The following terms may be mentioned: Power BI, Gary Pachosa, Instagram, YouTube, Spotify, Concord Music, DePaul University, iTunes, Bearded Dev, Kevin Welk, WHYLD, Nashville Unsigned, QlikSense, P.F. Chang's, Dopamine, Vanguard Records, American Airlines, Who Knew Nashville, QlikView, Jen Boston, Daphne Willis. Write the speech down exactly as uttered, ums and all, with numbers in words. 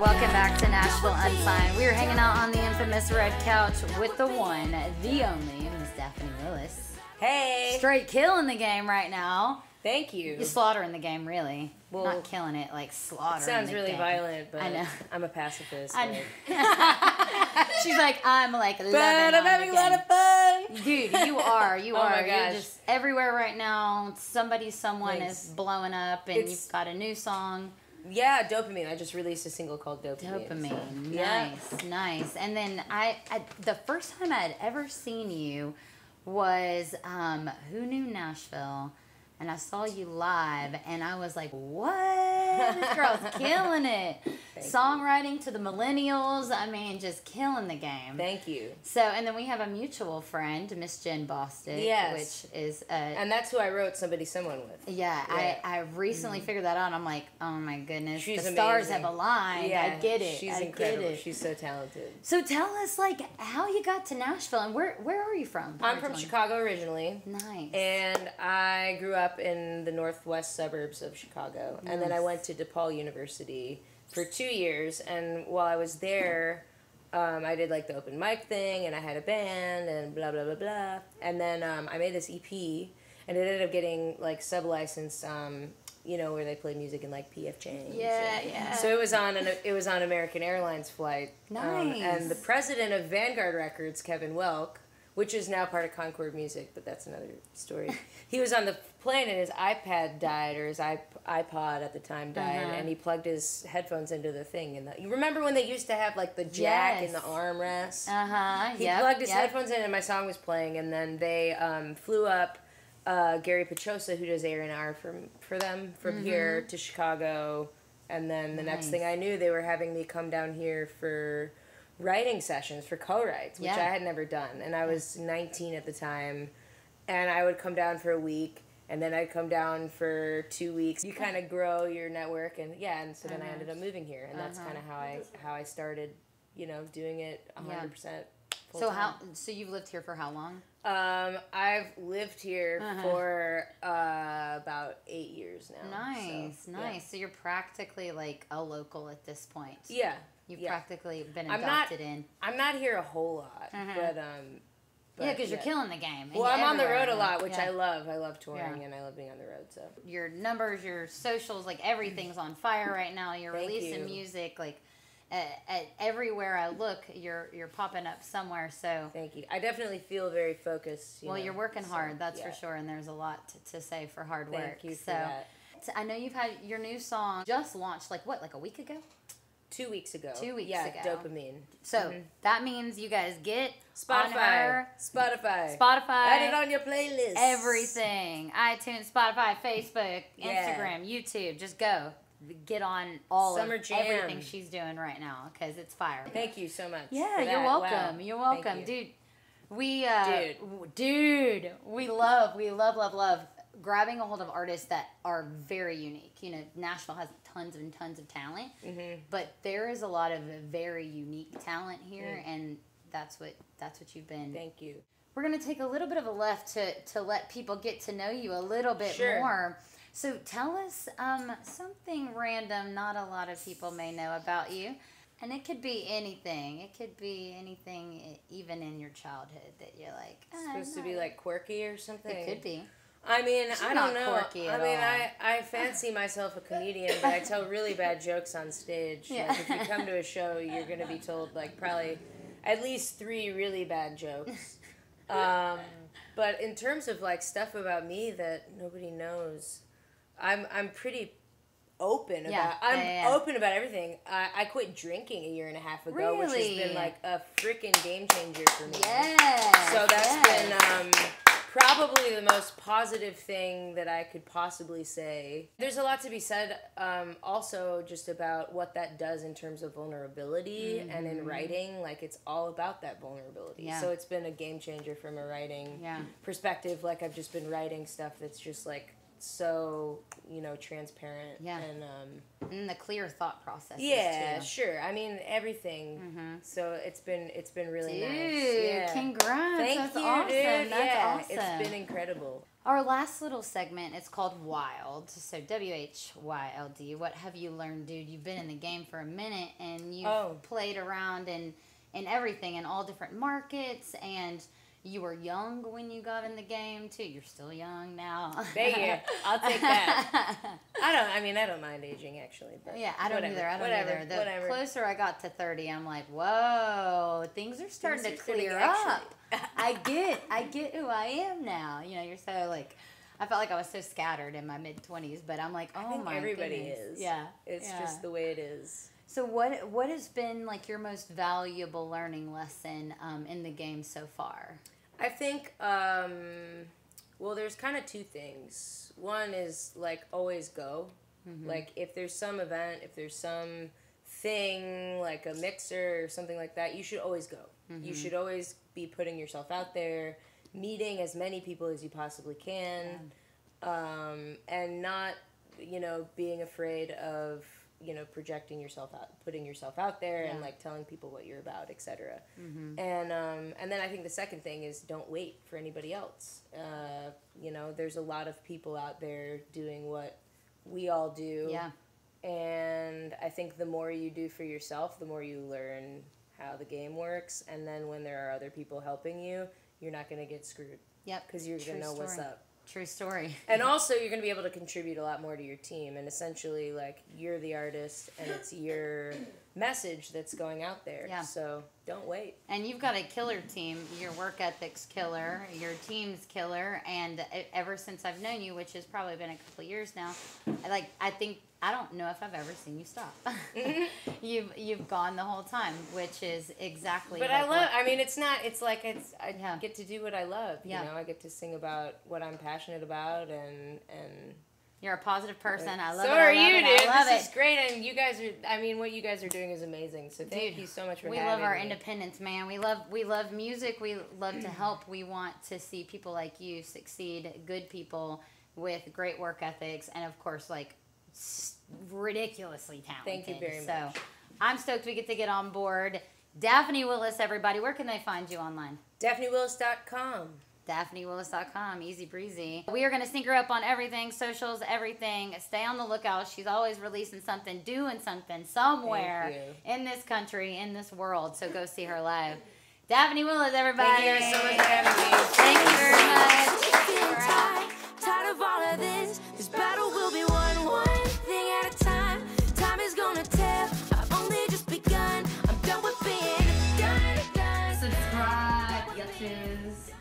Welcome back to Nashville Unsigned. We are hanging out on the infamous red couch with the one, the only, Miss Daphne Willis. Hey! Straight killing the game right now. Thank you. You're slaughtering the game, really. Well, not killing it, like slaughtering. It sounds the really game. Violent, but I know. I'm a pacifist. I She's like, I'm like loving But I'm having a lot of fun. Dude, you are. You oh are. My gosh. You're just everywhere right now. Somebody, someone Thanks. Is blowing up, and it's, you've got a new song. Yeah, Dopamine. I just released a single called Dopamine. Dopamine. So. Nice, yeah. nice. And then I, I, the first time I had ever seen you was um, Who Knew Nashville? And I saw you live, and I was like, what? This girl's killing it. Thank Songwriting you. To the millennials. I mean, just killing the game. Thank you. So, and then we have a mutual friend, Miss Jen Boston. Yes. Which is... A, and that's who I wrote Somebody Someone with. Yeah. yeah. I, I recently mm-hmm. figured that out, and I'm like, oh, my goodness. She's the stars amazing. Have aligned. Yeah, I get it. She's I incredible. Get it. She's so talented. So tell us, like, how you got to Nashville, and where, where are you from? I'm originally? From Chicago originally. Nice. And I grew up in the northwest suburbs of Chicago. Nice. And then I went to DePaul University for two years. And while I was there, um, I did like the open mic thing, and I had a band, and blah, blah, blah, blah. And then um, I made this E P, and it ended up getting like sub-licensed, um, you know, where they play music in like P F Chang's. Yeah, and, yeah. So it was on an, it was on American Airlines flight. Nice. Um, and the president of Vanguard Records, Kevin Welk, which is now part of Concord Music, but that's another story. He was on the plane, and his iPad died, or his iPod at the time died, uh-huh. and he plugged his headphones into the thing. And the, you remember when they used to have like the jack yes. and the armrest? Uh-huh, He yep, plugged his yep. headphones in, and my song was playing, and then they um, flew up uh, Gary Pachosa, who does A R N R from, for them, from mm-hmm. here to Chicago, and then the nice. Next thing I knew, they were having me come down here for... writing sessions for co-writes, which yeah. I had never done. And I was nineteen at the time, and I would come down for a week, and then I'd come down for two weeks. You kind of grow your network, and yeah, and so then uh-huh. I ended up moving here, and uh-huh. that's kind of how I how I started, you know, doing it one hundred percent yeah. full So time. How so you've lived here for how long? Um, I've lived here uh-huh. for uh, about eight years now. Nice, so, nice. Yeah. So you're practically like a local at this point. Yeah. You've yeah. practically been adopted I'm not, in. I'm not here a whole lot, uh-huh. but um, but, yeah, because yeah. you're killing the game. Well, I'm on the road a lot, which yeah. I love. I love touring yeah. and I love being on the road. So your numbers, your socials, like everything's on fire right now. You're Thank releasing you. Music, like at, at everywhere I look, you're you're popping up somewhere. So Thank you. I definitely feel very focused. You well, know, you're working so, hard, that's yeah. for sure, and there's a lot to, to say for hard Thank work. You so for that. I know you've had your new song just launched, like what, like a week ago? Two weeks ago. Two weeks yeah, ago. Yeah, Dopamine. So mm-hmm. that means you guys get Spotify. On her, Spotify. Spotify. Add it on your playlist. Everything. iTunes, Spotify, Facebook, yeah. Instagram, YouTube. Just go. Get on all Summer of Jam. Everything she's doing right now because it's fire. Thank you so much. Yeah, you're welcome. Wow. You're welcome. Thank you. Dude, we, uh, dude. dude, we love, we love, love, love grabbing a hold of artists that are very unique. You know, Nashville has tons and tons of talent, mm-hmm. but there is a lot of very unique talent here, mm. and that's what that's what you've been. Thank you. We're gonna take a little bit of a left to to let people get to know you a little bit sure. more. So tell us um, something random not a lot of people may know about you, and it could be anything. It could be anything, even in your childhood that you're like oh, supposed to be like quirky or something. It could be. I mean, She's I don't know. I mean, I, I fancy myself a comedian, but I tell really bad jokes on stage. Yeah. Like, if you come to a show, you're going to be told, like, probably at least three really bad jokes. Um, but in terms of, like, stuff about me that nobody knows, I'm I'm pretty open about yeah. I'm yeah, yeah. open about everything. I, I quit drinking a year and a half ago, really? Which has been, like, a freaking game changer for me. Yeah. So that's yes. been... Um, probably the most positive thing that I could possibly say. There's a lot to be said um, also just about what that does in terms of vulnerability mm-hmm. and in writing, like it's all about that vulnerability. Yeah. So it's been a game changer from a writing yeah. perspective. Like I've just been writing stuff that's just like so, you know, transparent. Yeah. And, um, and the clear thought process. Yeah, too. Sure. I mean, everything. Mm-hmm. So it's been, it's been really dude, nice. Dude, yeah. congrats. Thank That's you, awesome. Dude. That's yeah. awesome. It's been incredible. Our last little segment, it's called Wild. So W H Y L D, what have you learned, dude? You've been in the game for a minute, and you've oh. played around in, in everything, in all different markets, and you were young when you got in the game, too. You're still young now. Thank you. I'll take that. I don't, I mean, I don't mind aging, actually. But yeah, I don't whatever. either. I don't whatever. either. The whatever. closer I got to thirty, I'm like, whoa, things are starting things to are clear up. I get, I get who I am now. You know, you're so like, I felt like I was so scattered in my mid twenties, but I'm like, oh I think my everybody goodness. is. Yeah, it's yeah. just the way it is. So what, what has been like your most valuable learning lesson um, in the game so far? I think, um, well, there's kind of two things. One is like always go. Mm-hmm. Like if there's some event, if there's some thing like a mixer or something like that, you should always go. Mm-hmm. You should always be putting yourself out there, meeting as many people as you possibly can, yeah. um, and not, you know, being afraid of, you know, projecting yourself out, putting yourself out there, yeah. and like telling people what you're about, et cetera. Mm-hmm. And um, and then I think the second thing is don't wait for anybody else. Uh, you know, there's a lot of people out there doing what we all do. Yeah. And I think the more you do for yourself, the more you learn how the game works, and then when there are other people helping you, you're not going to get screwed. Yep. Because you're going to know story. what's up. True story. And also, you're going to be able to contribute a lot more to your team, and essentially, like, you're the artist, and it's your message that's going out there. Yeah. So don't wait. And you've got a killer team. Your work ethic's killer. Your team's killer. And ever since I've known you, which has probably been a couple of years now, like, I think, I don't know if I've ever seen you stop. you've you've gone the whole time, which is exactly. But like I love. I mean, it's not. It's like it's. I yeah. get to do what I love. Yeah. You know, I get to sing about what I'm passionate about, and and. You're a positive person. I love so it. So are love you, it. dude. I love this it. is great, and you guys are. I mean, what you guys are doing is amazing. So thank dude, you so much for having me. We love our independence, man. We love we love music. We love to help. We want to see people like you succeed. Good people with great work ethics, and of course, like. ridiculously talented. Thank you very much. So I'm stoked we get to get on board. Daphne Willis, everybody. Where can they find you online? Daphne Willis dot com. Daphne Willis dot com. Easy breezy. We are going to sync her up on everything, socials, everything. Stay on the lookout. She's always releasing something, doing something, somewhere in this country, in this world. So go see her live. Daphne Willis, everybody. Thank you so much for having me. Thank you very much. Tired, tired of all of this. This battle will be won one thing at a time. Time is gonna tell. I've only just begun. I'm done with being done. Subscribe, yuppies.